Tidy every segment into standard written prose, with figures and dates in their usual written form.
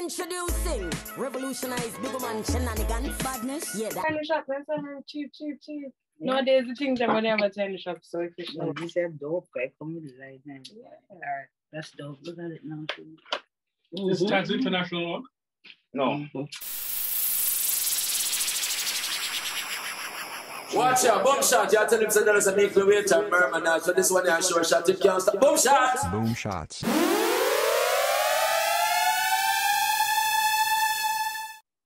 Introducing revolutionized big man shenanigans badness. Yeah, that China shop, that's her cheap. Yeah. Nowadays the things that money have a China shop so efficient. No, this is dope, I come with the right now. Yeah. Alright, that's dope. Look at it now too. Is this Chance International Walk? No. Watch out, boom shot. Y'all tell him send us a make the wait and murmur now. So this one is a short shot. If you can't stop, boom shots. Boom shots.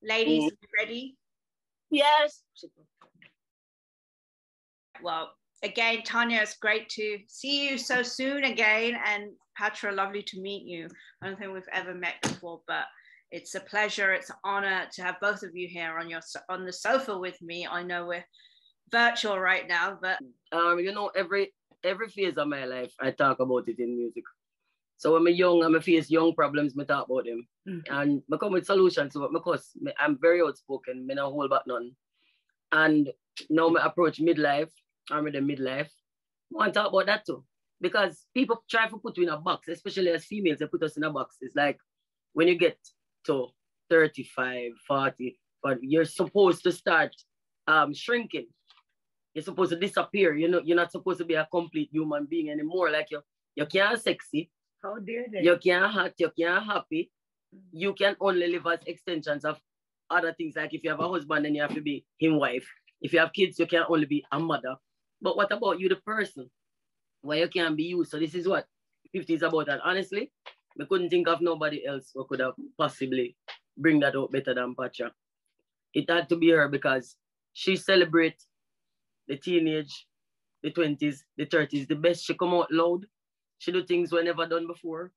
Ladies, ready? Yes. Well, again, Tanya, it's great to see you so soon again. And Patra, lovely to meet you. I don't think we've ever met before, but it's a pleasure, it's an honor to have both of you here on the sofa with me. I know we're virtual right now, but you know, every phase of my life, I talk about it in music. So when I'm young and I face young problems, I talk about them. And I come with solutions, but because I'm very outspoken, I don't hold back none. And now I approach midlife, I'm in the midlife, I want to talk about that too. Because people try to put you in a box, especially as females, they put us in a box. It's like, when you get to 35, 40, but you're supposed to start shrinking. You're supposed to disappear. You're not supposed to be a complete human being anymore. Like you can't sexy. How dare they? You can't hot, you can't happy. You can only live as extensions of other things. Like if you have a husband, then you have to be his wife. If you have kids, you can only be a mother. But what about you, the person? Well, you can't be you. So this is what 50 is about. And honestly, I couldn't think of nobody else who could have possibly bring that out better than Patra. It had to be her because she celebrates the teenage, the 20s, the 30s, the best. She come out loud. She do things we never done before.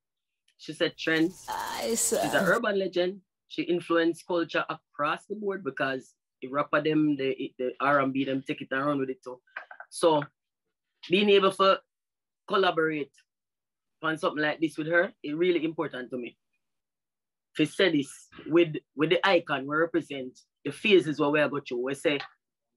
She set trends. She's an urban legend. She influenced culture across the board because the rapper them, the R&B them, take it and run with it too. So being able to collaborate on something like this with her, it's really important to me. If I say this with the icon, we represent the phases where we are going through. We say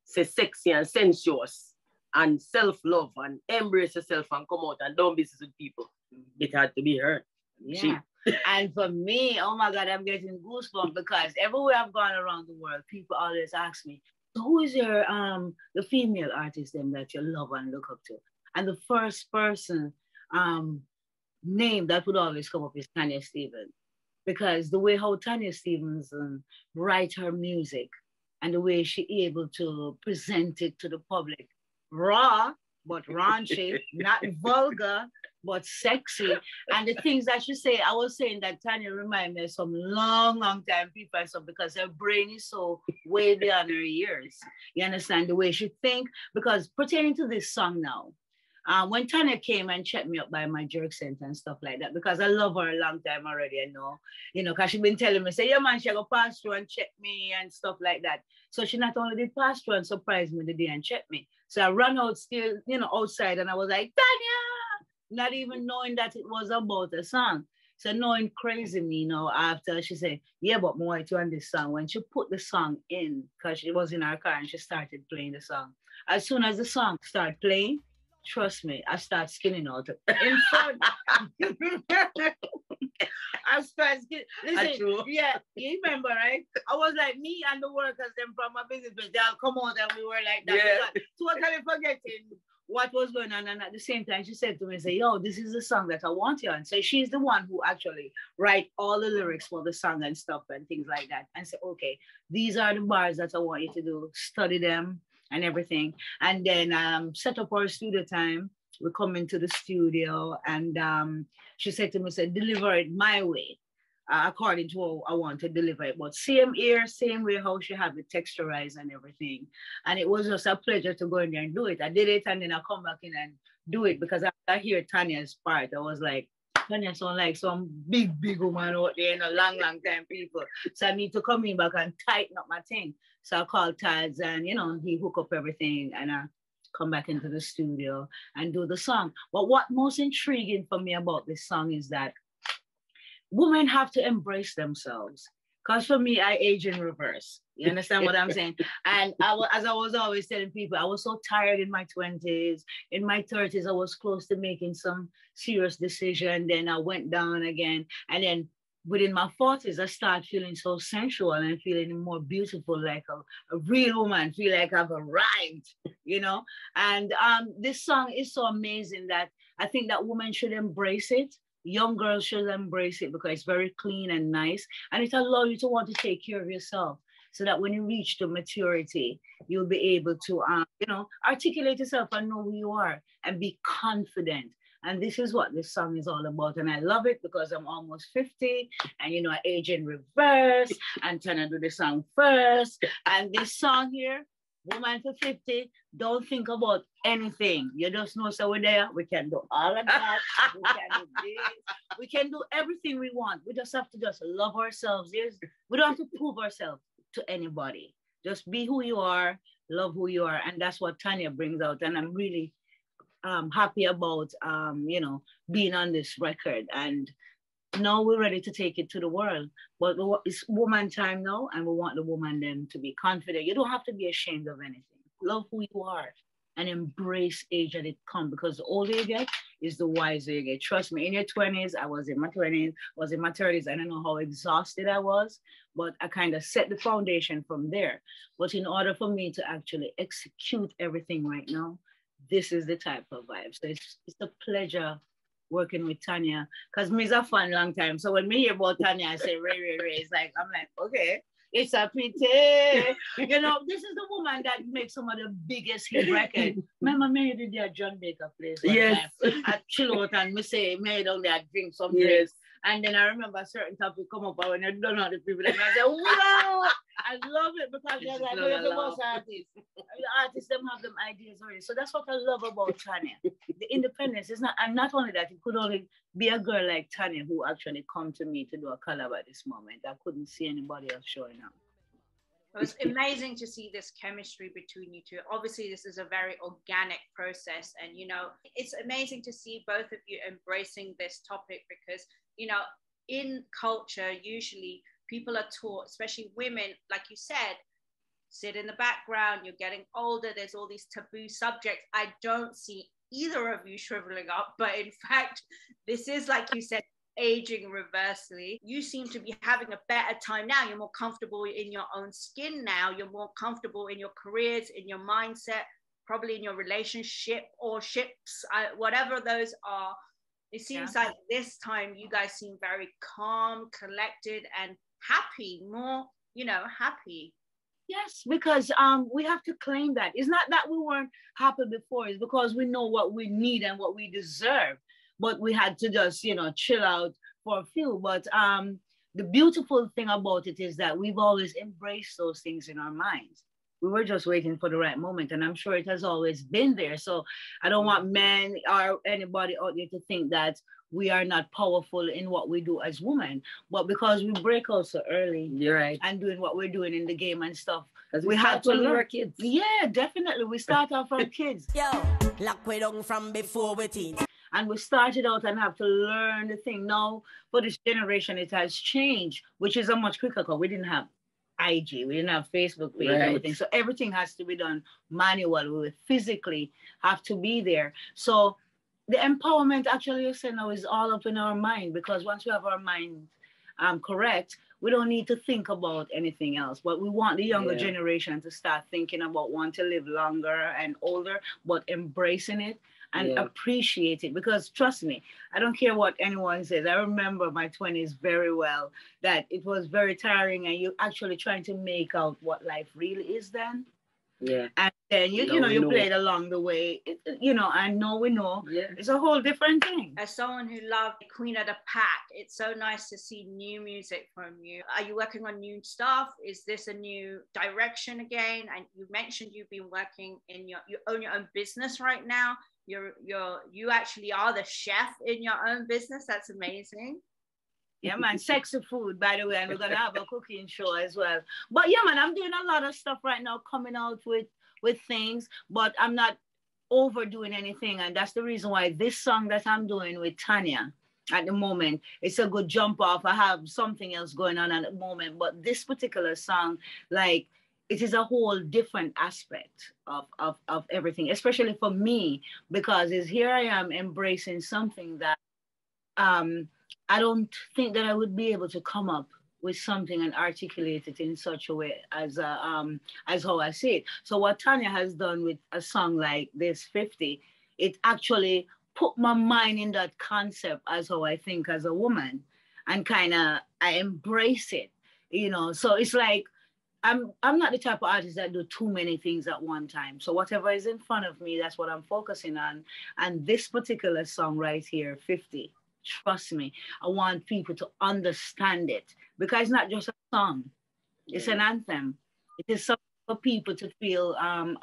sexy and sensuous and self-love and embrace yourself and come out and don't business with people. It had to be her. Yeah. And for me, oh my God, I'm getting goosebumps because everywhere I've gone around the world, people always ask me, so who is your the female artist then that you love and look up to? And the first person name that would always come up is Tanya Stephens, because the way how Tanya Stephens write her music and the way she able to present it to the public, raw but raunchy, not vulgar but sexy, and the things that she say, I was saying that Tanya remind me of some long time people, so because her brain is so way beyond her years. You understand the way she think, because pertaining to this song now. When Tanya came and checked me up by my jerk scent and stuff like that, because I love her a long time already, I know, you know, because she's been telling me, say, yeah, man, she'll go pass through and check me and stuff like that. So she not only did pass through and surprise me the day and check me. So I ran out still, you know, outside and I was like, Tanya, not even knowing that it was about a song. So knowing crazy me, you know, after she said, yeah, but more to on this song, when she put the song in, because she was in her car and she started playing the song. As soon as the song started playing, trust me, I start skinning out in front. I start skinning. Listen, yeah, you remember, right? I was like, me and the workers, them from my business, they all come out and we were like that. Yeah. Totally forgetting what was going on. And at the same time, she said to me, say, yo, this is the song that I want you. And so she's the one who actually write all the lyrics for the song and stuff and things like that. And say, okay, these are the bars that I want you to do. Study them and everything. And then set up our studio time. We come into the studio and she said to me, said, deliver it my way, according to how I want to deliver it. But same ear, same way how she have it texturized and everything. And it was just a pleasure to go in there and do it. I did it and then I come back in and do it because after I hear Tanya's part, I was like, Tanya sound like some big woman out there, you know, long time people. So I need to come in back and tighten up my thing. So I called Tads and, you know, he hook up everything and I come back into the studio and do the song. But what most intriguing for me about this song is that women have to embrace themselves. Because for me, I age in reverse. You understand what I'm saying? And as I was always telling people, I was so tired in my 20s. In my 30s, I was close to making some serious decision. Then I went down again. And then But in my 40s, I start feeling so sensual and feeling more beautiful, like a real woman, feel like I've arrived, you know? And this song is so amazing that I think that women should embrace it. Young girls should embrace it because it's very clean and nice. And it allows you to want to take care of yourself so that when you reach the maturity, you'll be able to, you know, articulate yourself and know who you are and be confident. And this is what this song is all about. And I love it because I'm almost 50 and, you know, I age in reverse and trying to do the song first. And this song here, Woman to 50, don't think about anything. You just know, so we're there. We can do all of that. We can do this. We can do everything we want. We just have to just love ourselves. We don't have to prove ourselves to anybody. Just be who you are, love who you are. And that's what Tanya brings out. And I'm really happy about, you know, being on this record. And now we're ready to take it to the world. But it's woman time now, and we want the woman then to be confident. You don't have to be ashamed of anything. Love who you are and embrace age that it comes, because the older you get is the wiser you get. Trust me, in your 20s, I was in my 20s, was in my 30s. I don't know how exhausted I was, but I kind of set the foundation from there. But in order for me to actually execute everything right now, this is the type of vibe. So it's a pleasure working with Tanya, because me's a fan long time. So when me hear about Tanya, I say, Ray. It's like, I'm like, okay, it's a pity. You know, this is the woman that makes some of the biggest hit records. Remember, me did their Jamaica place. Yes. I chill out and me say, me down there, drink some drinks. Yes. And then I remember certain topic come up, and when I don't know the people, and I say, wow, I love it, because they're like, we're the most artists. The artists, them have them ideas already. So that's what I love about Tanya. The independence is not, and not only that, it could only be a girl like Tanya who actually come to me to do a collab at this moment. I couldn't see anybody else showing up. It was amazing to see this chemistry between you two. Obviously, this is a very organic process. And, you know, it's amazing to see both of you embracing this topic because, you know, in culture, usually people are taught, especially women, like you said, sit in the background, you're getting older, there's all these taboo subjects. I don't see either of you shriveling up, but in fact, this is, like you said, aging reversely. You seem to be having a better time now. You're more comfortable in your own skin now. You're more comfortable in your careers, in your mindset, probably in your relationship or ships, whatever those are. It seems like this time you guys seem very calm, collected, and happy, more, you know, happy. Yes, because we have to claim that. It's not that we weren't happy before. It's because we know what we need and what we deserve. But we had to just, you know, chill out for a few. But the beautiful thing about it is that we've always embraced those things in our minds. We were just waiting for the right moment. And I'm sure it has always been there. So I don't want men or anybody out there to think that we are not powerful in what we do as women. But because we break out so early, you're right, and doing what we're doing in the game and stuff, we have to learn. Kids. Yeah, definitely. We start off from kids. Yo, lock we down from before we teens. And we started out and have to learn the thing. Now, for this generation, it has changed, which is a much quicker call. We didn't have IG, we didn't have Facebook page, right. Everything. So everything has to be done manually. We physically have to be there. So the empowerment, actually, you say now, is all up in our mind, because once we have our mind correct, we don't need to think about anything else. But we want the younger generation to start thinking about wanting to live longer and older, but embracing it and appreciate it. Because trust me, I don't care what anyone says. I remember my 20s very well, that it was very tiring, and you're actually trying to make out what life really is then. Yeah. And then, you played along the way, you know, and it's a whole different thing. As someone who loved Queen of the Pack, it's so nice to see new music from you. Are you working on new stuff? Is this a new direction again? And you mentioned you've been working in you own your own business right now. You actually are the chef in your own business. That's amazing. Yeah, man, sexy food, by the way. And we're going to have a cooking show as well. But yeah, man, I'm doing a lot of stuff right now, coming out with things, but I'm not overdoing anything. And that's the reason why this song that I'm doing with Tanya at the moment, it's a good jump off. I have something else going on at the moment, but this particular song, like, it is a whole different aspect of everything, especially for me, because here I am embracing something that I don't think that I would be able to come up with something and articulate it in such a way as how I say it. So what Tanya has done with a song like this, 50, it actually put my mind in that concept as how I think as a woman, and kind of I embrace it, you know. So it's like, I'm not the type of artist that do too many things at one time. So whatever is in front of me, that's what I'm focusing on. And this particular song right here, 50, trust me, I want people to understand it, because it's not just a song, it's an anthem. It is something for people to feel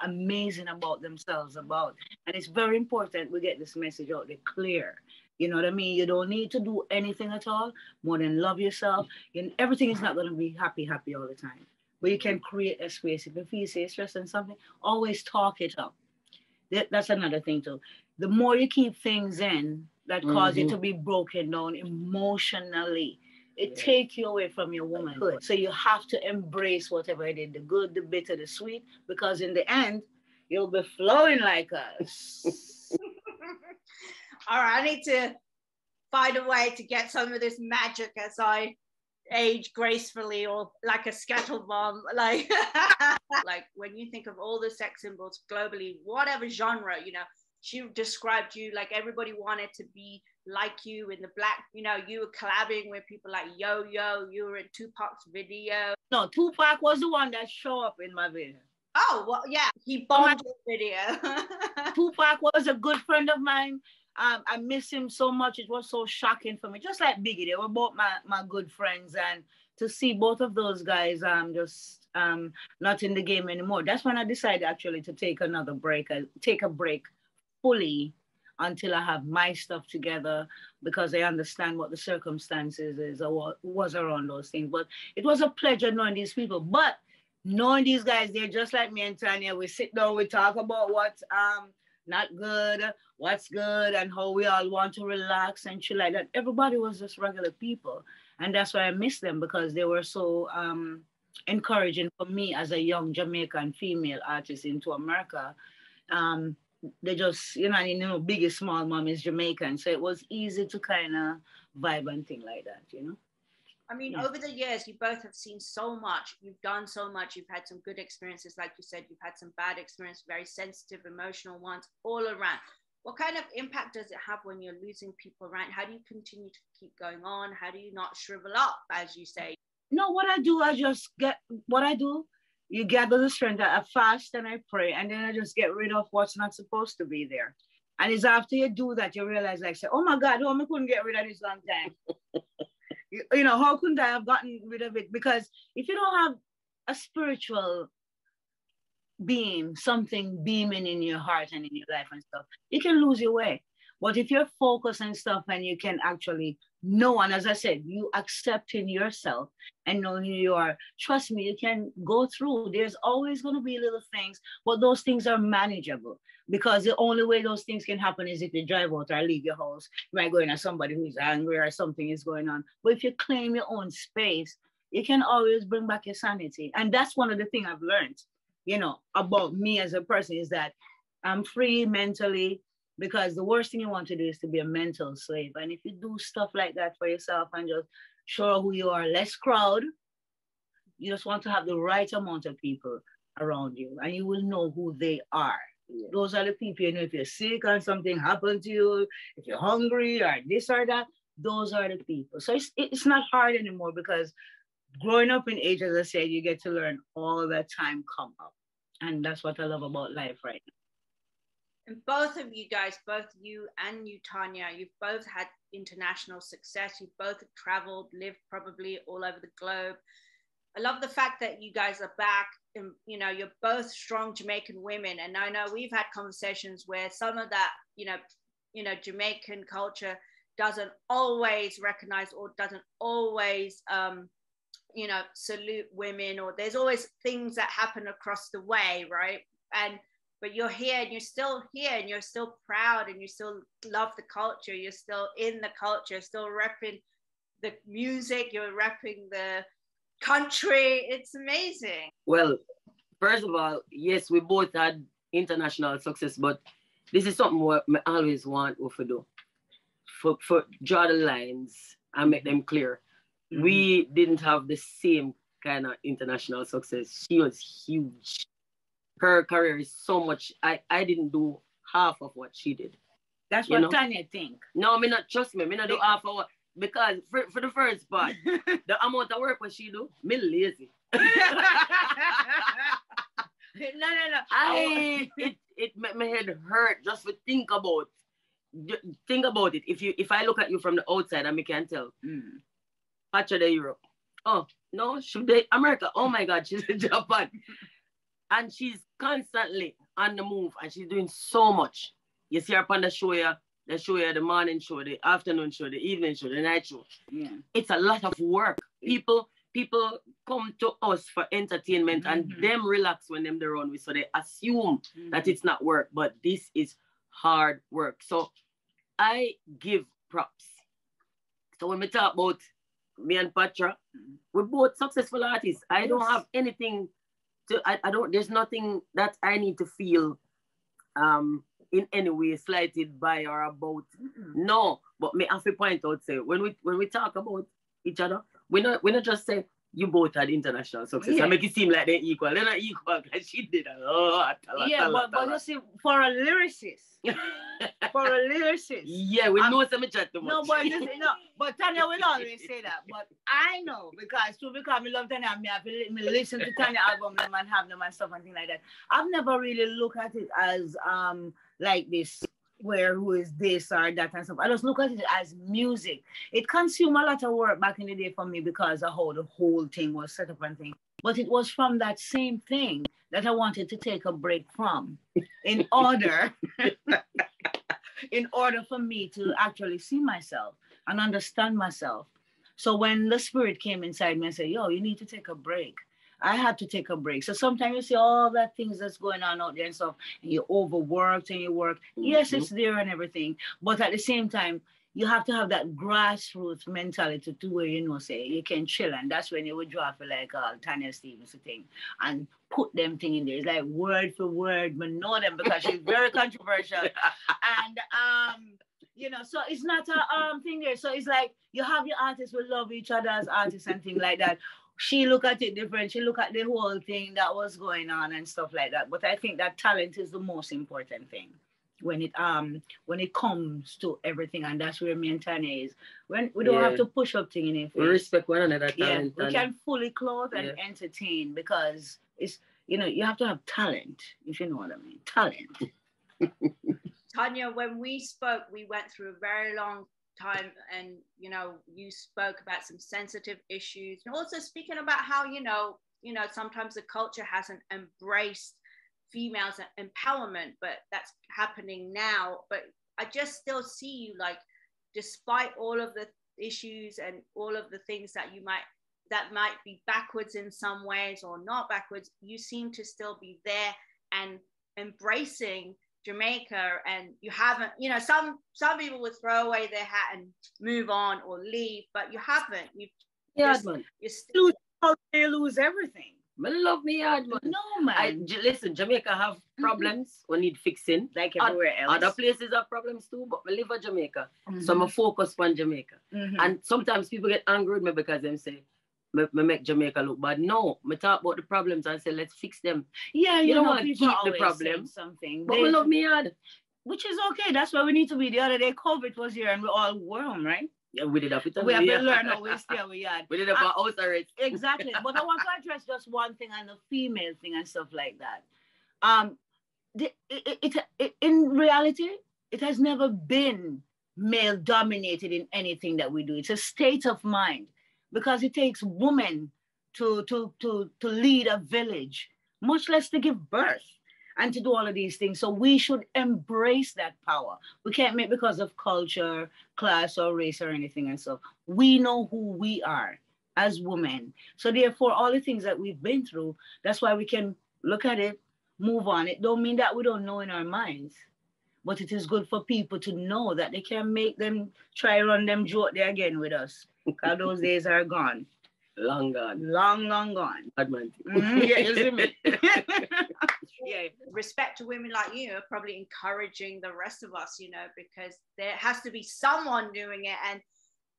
amazing about themselves about. And it's very important we get this message out there clear. You know what I mean? You don't need to do anything at all more than love yourself. And everything is not going to be happy, happy all the time. But you can create a space. If you feel stressed on something, always talk it up. That's another thing too. The more you keep things in that cause you to be broken down emotionally, it takes you away from your womanhood. So you have to embrace whatever it is, the good, the bitter, the sweet, because in the end, you'll be flowing like us. All right, I need to find a way to get some of this magic as I age gracefully, or like a scattered mom, like like when you think of all the sex symbols globally, whatever genre, you know, she described you like everybody wanted to be like you in the black, you know, you were collabing with people like Yo-Yo, you were in Tupac's video. No, Tupac was the one that showed up in my video. Oh, well, yeah, he bombed the video. Tupac was a good friend of mine. I miss him so much. It was so shocking for me. Just like Biggie, they were both my good friends. And to see both of those guys just not in the game anymore, that's when I decided actually to take another break. I take a break fully until I have my stuff together, because I understand what the circumstances is or what was around those things. But it was a pleasure knowing these people. But knowing these guys, they're just like me and Tanya. We sit down, we talk about what's not good, what's good, and how we all want to relax and chill like that. Everybody was just regular people. And that's why I miss them, because they were so encouraging for me as a young Jamaican female artist into America. They just, you know, Biggie, small mom is Jamaican. So it was easy to kind of vibe and thing like that, you know? I mean, over the years, you both have seen so much. You've done so much. You've had some good experiences. Like you said, you've had some bad experiences, very sensitive, emotional ones, all around. What kind of impact does it have when you're losing people around? How do you continue to keep going on? How do you not shrivel up, as you say? No, what I do, you gather the strength. I fast and I pray, and then I just get rid of what's not supposed to be there. And it's after you do that, you realize, like, say, oh my God, I couldn't get rid of this long time. You know, how couldn't I have gotten rid of it? Because if you don't have a spiritual beam, something beaming in your heart and in your life and stuff, you can lose your way. But if you're focused and stuff, and you can actually know, and as I said, you accepting yourself and knowing who you are, trust me, you can go through. There's always going to be little things, but those things are manageable, because the only way those things can happen is if you drive out or leave your house. You might go in at somebody who's angry or something is going on. But if you claim your own space, you can always bring back your sanity. And that's one of the things I've learned, you know, about me as a person, is that I'm free mentally. Because the worst thing you want to do is to be a mental slave. And if you do stuff like that for yourself and just show who you are, less crowd, you just want to have the right amount of people around you, and you will know who they are. Yeah. Those are the people, you know, if you're sick and something happened to you, if you're hungry or this or that, those are the people. So it's not hard anymore, because growing up in age, as I said, you get to learn all that time come up. And that's what I love about life right now. And both of you guys, both you and you, Tanya, you've both had international success. You've both traveled, lived probably all over the globe. I love the fact that you guys are back and, you know, you're both strong Jamaican women. And I know we've had conversations where some of that, you know, Jamaican culture doesn't always recognize or doesn't always, you know, salute women, or there's always things that happen across the way, right? But you're here, and you're still here, and you're still proud, and you still love the culture. You're still in the culture, still repping the music. You're repping the country. It's amazing. Well, first of all, yes, we both had international success, but this is something what I always want to do. for draw the lines and make them clear. Mm-hmm. We didn't have the same kind of international success. She was huge. Her career is so much. I didn't do half of what she did. That's what Tanya think. No, me not, trust me. Me not do half of what, because for the first part, the amount of work what she do, me lazy. No. It made my head hurt just to think about. Think about it. If I look at you from the outside, and me can tell. Patra the Europe. Oh no, should they America? Oh my God, she's in Japan. And she's constantly on the move, and she's doing so much. You see her on the show, the morning show, the afternoon show, the evening show, the night show. Yeah. It's a lot of work. People come to us for entertainment, and them relax when them their own way, so they assume that it's not work, but this is hard work. So I give props. So when we talk about me and Patra, we're both successful artists. I don't have anything to, I don't, there's nothing that I need to feel in any way slighted by or about. No, but me have to point out, say, when we talk about each other, we're not just saying you both had international success. Yeah. I make it seem like they're equal. They're not equal because she did a lot. But you see, for a lyricist. Yeah, we know some chat too much. No, but listen, no, but Tanya will always say that. But I know because I love Tanya. I listen to Tanya album and have them and stuff and things like that. I've never really looked at it as like this. Where who is this or that and stuff. I just look at it as music. It consumed a lot of work back in the day for me because of how the whole thing was set up and things. But it was from that same thing that I wanted to take a break from in order for me to actually see myself and understand myself. So when the spirit came inside me and said, yo, you need to take a break. I had to take a break. So sometimes you see all that things that's going on out there and stuff, and you're overworked and you work. Yes, it's there and everything. But at the same time, you have to have that grassroots mentality to where, you know, say, you can chill. And that's when you would draw for like Tanya Stephens thing and put them thing in there. It's like word for word, but know them because she's very controversial. And, you know, so it's not a thing there. So it's like you have your artists who love each other as artists and things like that. She look at it different. She look at the whole thing that was going on and stuff like that. But I think that talent is the most important thing when it comes to everything, and that's where me and Tanya is. When we don't have to push up thing in it. We respect one another. Talent, we can fully clothe and entertain because it's, you know, you have to have talent, if you know what I mean. Talent. Tanya, when we spoke, we went through a very long time, and you know, you spoke about some sensitive issues and also speaking about how you know sometimes the culture hasn't embraced females empowerment, but that's happening now. But I just still see you, like, despite all of the issues and all of the things that you might be backwards in some ways or not backwards, you seem to still be there and embracing Jamaica. And you haven't, you know, some people would throw away their hat and move on or leave, but you haven't. You still lose everything. I love me, Yardman. No, man. Listen, Jamaica have problems. We need fixing. Like everywhere else. Other places have problems too, but we live in Jamaica. So I'm a focus on Jamaica. And sometimes people get angry with me because they say, me make Jamaica look bad. No, me talk about the problems and say, let's fix them. Yeah, you don't want to keep the problem. Something. But we love me hard. Which is okay. That's why we need to be. The other day, COVID was here and we all were home, right? Yeah, we did have it. We have to learn how we stay away. We did have our house already. Exactly. But I want to address just one thing and the female thing and stuff like that. In reality, it has never been male dominated in anything that we do. It's a state of mind. Because it takes women to lead a village, much less to give birth and to do all of these things. So we should embrace that power. We can't make because of culture, class, or race, or anything and so. We know who we are as women. So therefore, all the things that we've been through, that's why we can look at it, move on. It don't mean that we don't know in our minds. But it is good for people to know that they can make them try run them joke there again with us. Because those days are gone. Long gone. Long gone. Bad man. Yeah, you see me. you know, respect to women like you are probably encouraging the rest of us, you know, because there has to be someone doing it. And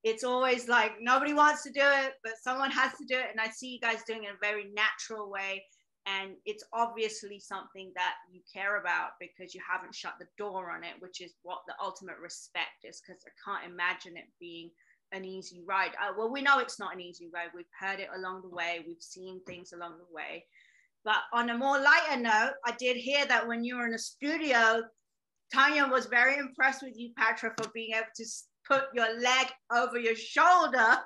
it's always like, nobody wants to do it, but someone has to do it. And I see you guys doing it in a very natural way. And it's obviously something that you care about because you haven't shut the door on it, which is what the ultimate respect is, because I can't imagine it being an easy ride. Well, we know it's not an easy ride. We've heard it along the way. We've seen things along the way. But on a more lighter note, I did hear that when you were in a studio, Tanya was very impressed with you, Patra, for being able to put your leg over your shoulder.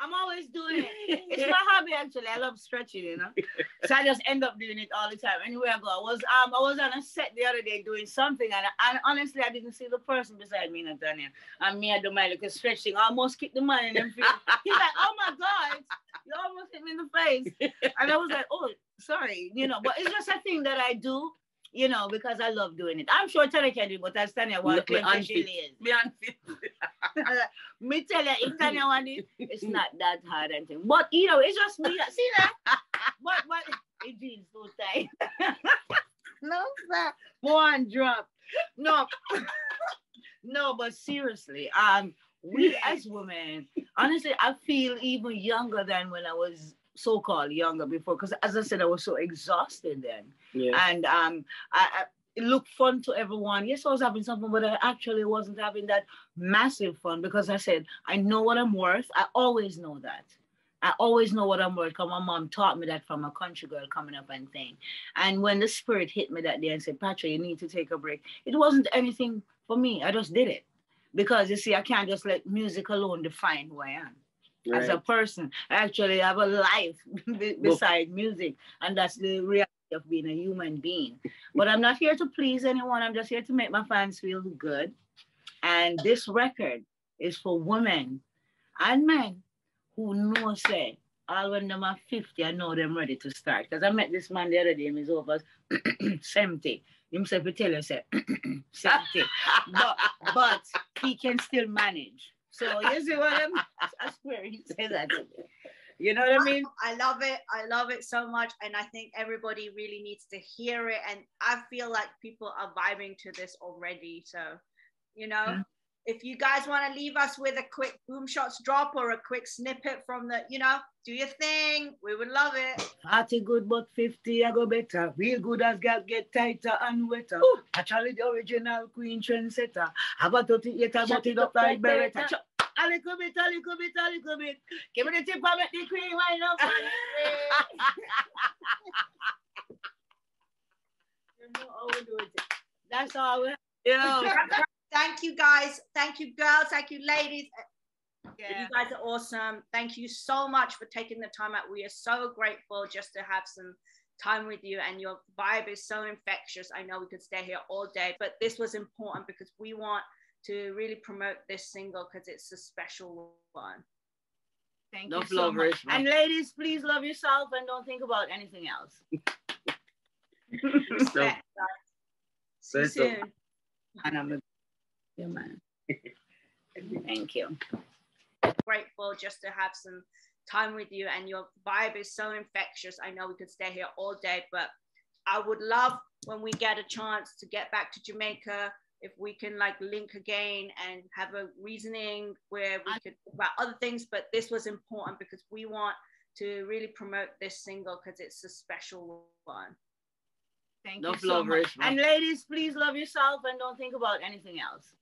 I'm always doing it. It's my hobby, actually. I love stretching, you know. So I just end up doing it all the time. Anywhere I go, I was on a set the other day doing something, and honestly, I didn't see the person beside me, Tanya. And me, I do my little stretching. I almost kicked the man in them feet. He's like, "Oh my God, you almost hit me in the face." And I was like, "Oh, sorry," you know. But it's just a thing that I do, you know, because I love doing it. I'm sure Tanya can do it, but as Tanya wants to, me tell you, if Tanya wants it, it's not that hard and thing. But you know, it's just me. See that? But it is so tight. No, sir. One drop. No, no. But seriously, we as women, honestly, I feel even younger than when I was so-called younger before, because as I said, I was so exhausted then. Yes. And it looked fun to everyone. Yes, I was having something, but I actually wasn't having that massive fun, because I said, I know what I'm worth. I always know that. I always know what I'm worth, because my mom taught me that from a country girl coming up and thing. And when the spirit hit me that day and said, "Patra, you need to take a break," it wasn't anything for me. I just did it, because you see, I can't just let music alone define who I am. Right. As a person, I actually have a life beside music, and that's the reality of being a human being. But I'm not here to please anyone. I'm just here to make my fans feel good. And this record is for women and men who know, say, all when them are 50, I know them ready to start. Because I met this man the other day, and he's over 70. Himself, he tell you, say, 70. But he can still manage. So you see what I swear he said that to me. You know what I mean? I love it. I love it so much. And I think everybody really needs to hear it. And I feel like people are vibing to this already. So, you know, if you guys want to leave us with a quick Boom Shots drop or a quick snippet from the, you know, do your thing. We would love it. Party good, but 50, I go better. Real good as girls get tighter and wetter. Ooh. Actually, the original queen trendsetter. Have a 38, about it up like Beretta. A little bit, a little bit, a little bit. Give me the tip, I make the queen wind up. You know how we do it. That's all we have. Yeah. Thank you, guys. Thank you, girls. Thank you, ladies. Yeah. You guys are awesome. Thank you so much for taking the time out. We are so grateful just to have some time with you, and your vibe is so infectious. I know we could stay here all day, but this was important because we want to really promote this single because it's a special one. Thank you so much. And ladies, please love yourself and don't think about anything else. See you soon. And I'm your man. Thank you. Grateful just to have some time with you, and your vibe is so infectious. I know we could stay here all day, but I would love when we get a chance to get back to Jamaica, if we can like link again and have a reasoning where we could talk about other things. But this was important because we want to really promote this single because it's a special one. Thank you so much. And ladies, please love yourself and don't think about anything else.